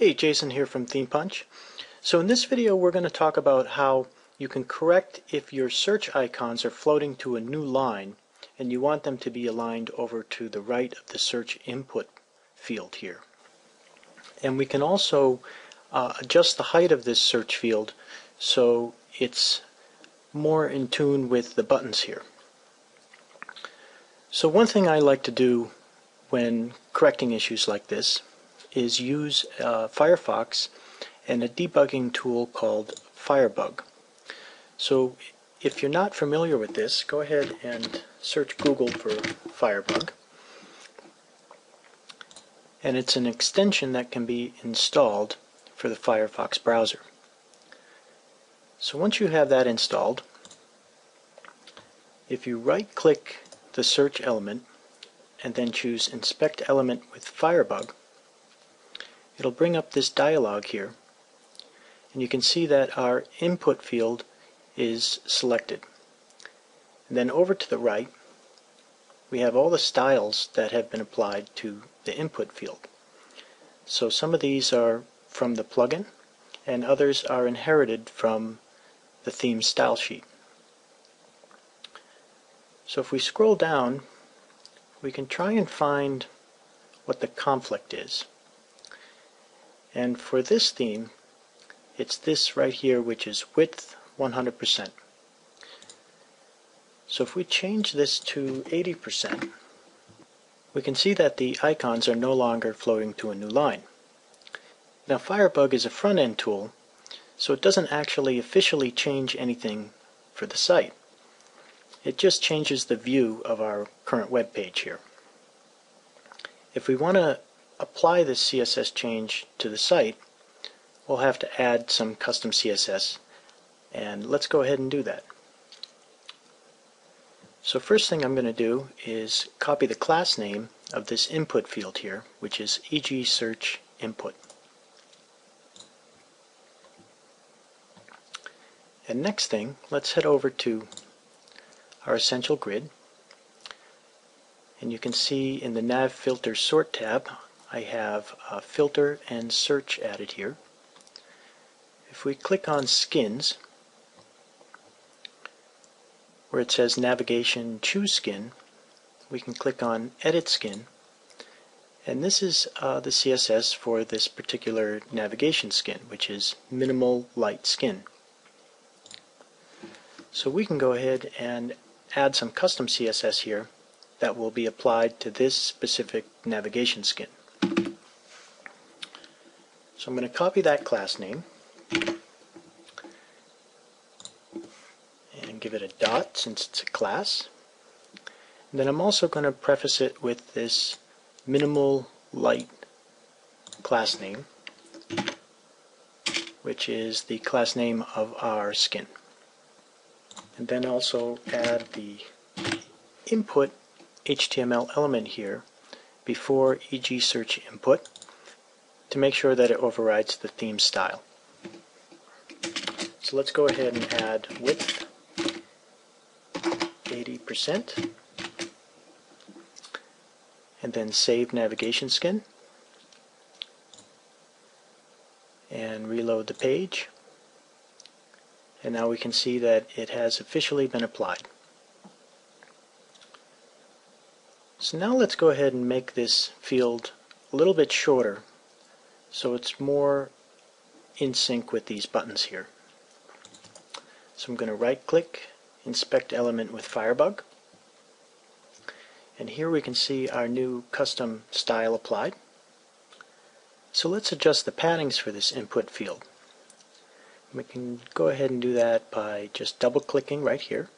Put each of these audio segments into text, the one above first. Hey, Jason here from Theme Punch. So in this video we're going to talk about how you can correct if your search icons are floating to a new line and you want them to be aligned over to the right of the search input field here. And we can also adjust the height of this search field so it's more in tune with the buttons here. So one thing I like to do when correcting issues like this is use Firefox and a debugging tool called Firebug. So if you're not familiar with this, go ahead and search Google for Firebug. And it's an extension that can be installed for the Firefox browser. So once you have that installed, if you right-click the search element and then choose Inspect Element with Firebug, it'll bring up this dialog here, and you can see that our input field is selected. And then over to the right we have all the styles that have been applied to the input field. So some of these are from the plugin and others are inherited from the theme style sheet. So if we scroll down we can try and find what the conflict is. And for this theme, it's this right here, which is width 100%. So if we change this to 80%, we can see that the icons are no longer floating to a new line. Now Firebug is a front-end tool, so it doesn't actually officially change anything for the site. It just changes the view of our current web page here. If we want to apply this CSS change to the site, we'll have to add some custom CSS, and let's go ahead and do that. So first thing I'm going to do is copy the class name of this input field here, which is eg-search-input. And next thing, let's head over to our Essential Grid, and you can see in the Nav Filter Sort tab I have a filter and search added here. If we click on skins, where it says navigation choose skin, we can click on edit skin, and this is the CSS for this particular navigation skin, which is minimal light skin. So we can go ahead and add some custom CSS here that will be applied to this specific navigation skin. So I'm going to copy that class name and give it a dot since it's a class. And then I'm also going to preface it with this minimal light class name, which is the class name of our skin. And then also add the input HTML element here before eg-search-input to make sure that it overrides the theme style. So let's go ahead and add width 80% and then save navigation skin and reload the page, and now we can see that it has officially been applied. So now let's go ahead and make this field a little bit shorter so it's more in sync with these buttons here. So I'm going to right click, inspect element with Firebug, and here we can see our new custom style applied. So let's adjust the paddings for this input field. We can go ahead and do that by just double clicking right here.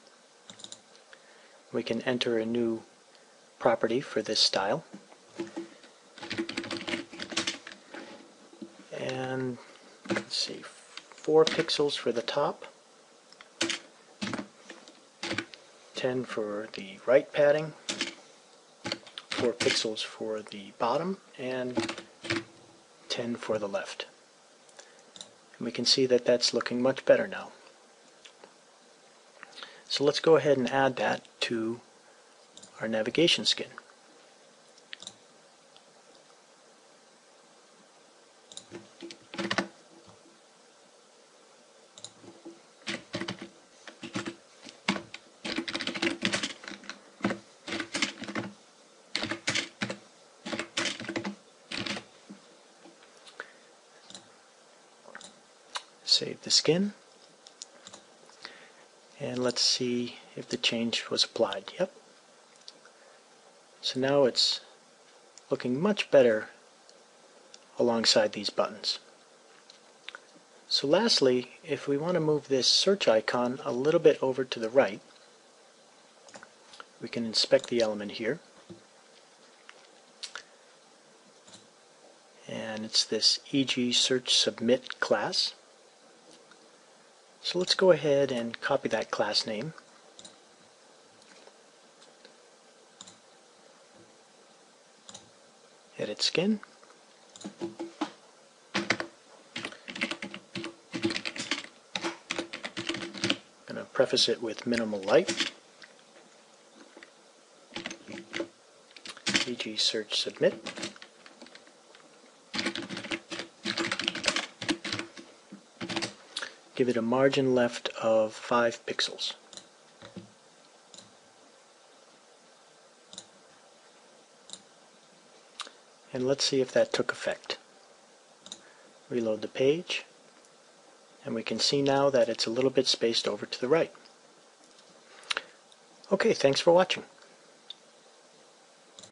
We can enter a new property for this style. And let's see, 4 pixels for the top, 10 for the right padding, 4 pixels for the bottom, and 10 for the left. And we can see that that's looking much better now. So let's go ahead and add that to our navigation skin. Save the skin. And let's see if the change was applied. Yep. So now it's looking much better alongside these buttons. So lastly, if we want to move this search icon a little bit over to the right, we can inspect the element here. And it's this eg-search-submit class. So let's go ahead and copy that class name. Edit skin. I'm going to preface it with minimal light. eg-search-submit. Give it a margin left of 5 pixels. And let's see if that took effect. Reload the page, and we can see now that it's a little bit spaced over to the right. Okay, thanks for watching.